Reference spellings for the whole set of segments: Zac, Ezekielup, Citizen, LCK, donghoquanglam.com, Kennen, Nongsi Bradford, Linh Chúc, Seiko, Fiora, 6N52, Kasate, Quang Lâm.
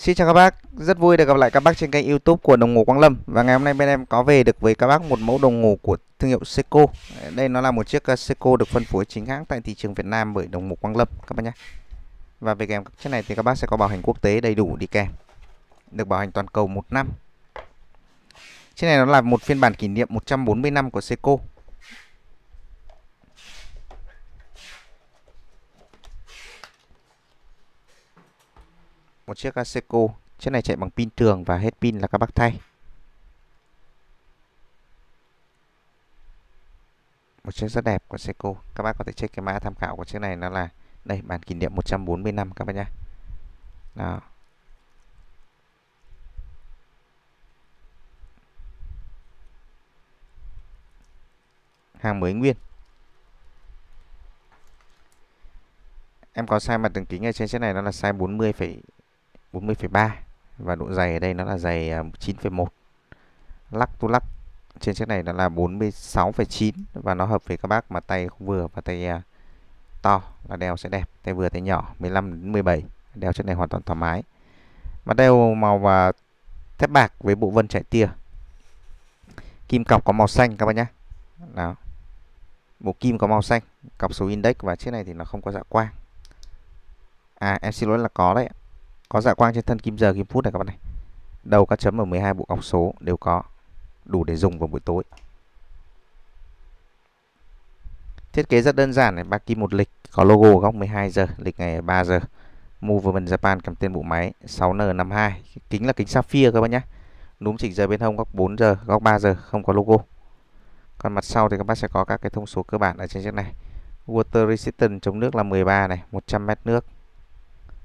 Xin chào các bác, rất vui được gặp lại các bác trên kênh YouTube của đồng hồ Quang Lâm. Và ngày hôm nay bên em có về được với các bác một mẫu đồng hồ của thương hiệu Seiko. Đây nó là một chiếc Seiko được phân phối chính hãng tại thị trường Việt Nam bởi đồng hồ Quang Lâm các bác nhé. Và về kèm chiếc này thì các bác sẽ có bảo hành quốc tế đầy đủ đi kèm, được bảo hành toàn cầu 1 năm. Chiếc này nó là một phiên bản kỷ niệm 140 năm của Seiko. Một chiếc Seiko, chiếc này chạy bằng pin thường và hết pin là các bác thay. Một chiếc rất đẹp của Seiko, các bác có thể check cái mã tham khảo của chiếc này, nó là đây, bản kỷ niệm 140 năm các bác nhá. Đó. Hàng mới nguyên. Em có size mặt tường kính ở trên chiếc này, nó là size 40,3 và độ dày ở đây nó là dày 9,1. Lắc tu lắc trên chiếc này nó là 46,9 và nó hợp với các bác mà tay vừa và tay to là đeo sẽ đẹp, tay vừa tay nhỏ 15 đến 17, đeo chiếc này hoàn toàn thoải mái. Mặt đeo màu và thép bạc với bộ vân chạy tia. Kim cọc có màu xanh các bác nhé. Đó. Bộ kim có màu xanh, cọc số index, và chiếc này thì nó không có dạ quang. À, em xin lỗi là có đấy. Có dạ quang trên thân kim giờ, kim phút này các bạn này. Đầu các chấm ở 12 bộ cọc số đều có. Đủ để dùng vào buổi tối. Thiết kế rất đơn giản này, 3 kim 1 lịch, có logo góc 12 giờ, lịch ngày 3 giờ. Movement Japan cầm tên bộ máy 6N52. Kính là kính sapphire các bạn nhé. Núm chỉnh giờ bên hông góc 4 giờ, góc 3 giờ, không có logo. Còn mặt sau thì các bác sẽ có các cái thông số cơ bản ở trên chiếc này. Water resistance chống nước là 13 này, 100 mét nước.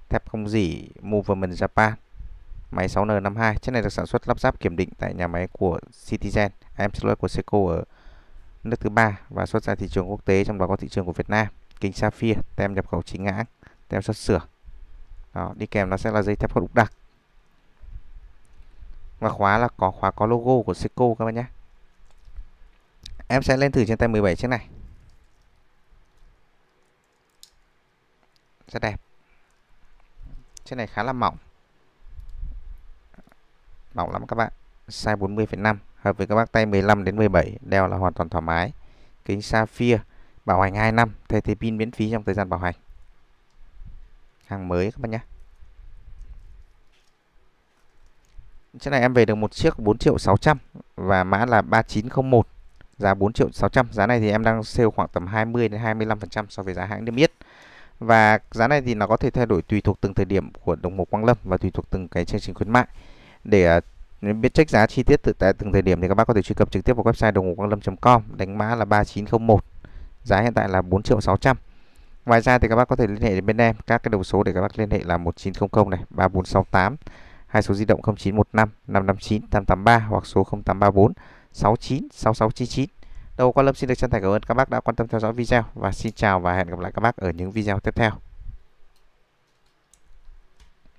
Thép không rỉ Movement Japan. Máy 6N52. Chiếc này được sản xuất lắp ráp kiểm định tại nhà máy của Citizen, em xin lỗi của Seiko ở nước thứ ba và xuất ra thị trường quốc tế, trong đó có thị trường của Việt Nam. Kính sapphire, tem nhập khẩu chính hãng, tem xuất xưởng. Đó, đi kèm nó sẽ là dây thép có đục đặc. Và khóa là có khóa có logo của Seiko các bạn nhé. Em sẽ lên thử trên tay 17 chiếc này. Rất đẹp. Chiếc này khá là mỏng. Mỏng lắm các bạn. Size 40,5, hợp với các bác tay 15 đến 17, đeo là hoàn toàn thoải mái. Kính sapphire, bảo hành 2 năm, thay thế pin miễn phí trong thời gian bảo hành. Hàng mới các bạn nhé. Chiếc này em về được một chiếc 4.600.000 và mã là 3901. Giá 4.600.000, giá này thì em đang sale khoảng tầm 20 đến 25% so với giá hãng niêm yết. Và giá này thì nó có thể thay đổi tùy thuộc từng thời điểm của đồng hồ Quang Lâm và tùy thuộc từng cái chương trình khuyến mại. Để biết check giá chi tiết tại từng thời điểm thì các bác có thể truy cập trực tiếp vào website đồng hồ quanglam.com, đánh mã là 3901. Giá hiện tại là 4.600.000. Ngoài ra thì các bác có thể liên hệ đến bên em, các cái đầu số để các bác liên hệ là 1900 này, 3468, hai số di động 0915 559 883 hoặc số 0834 696699. Đầu Quang Lâm xin được chân thành cảm ơn các bác đã quan tâm theo dõi video và xin chào và hẹn gặp lại các bác ở những video tiếp theo.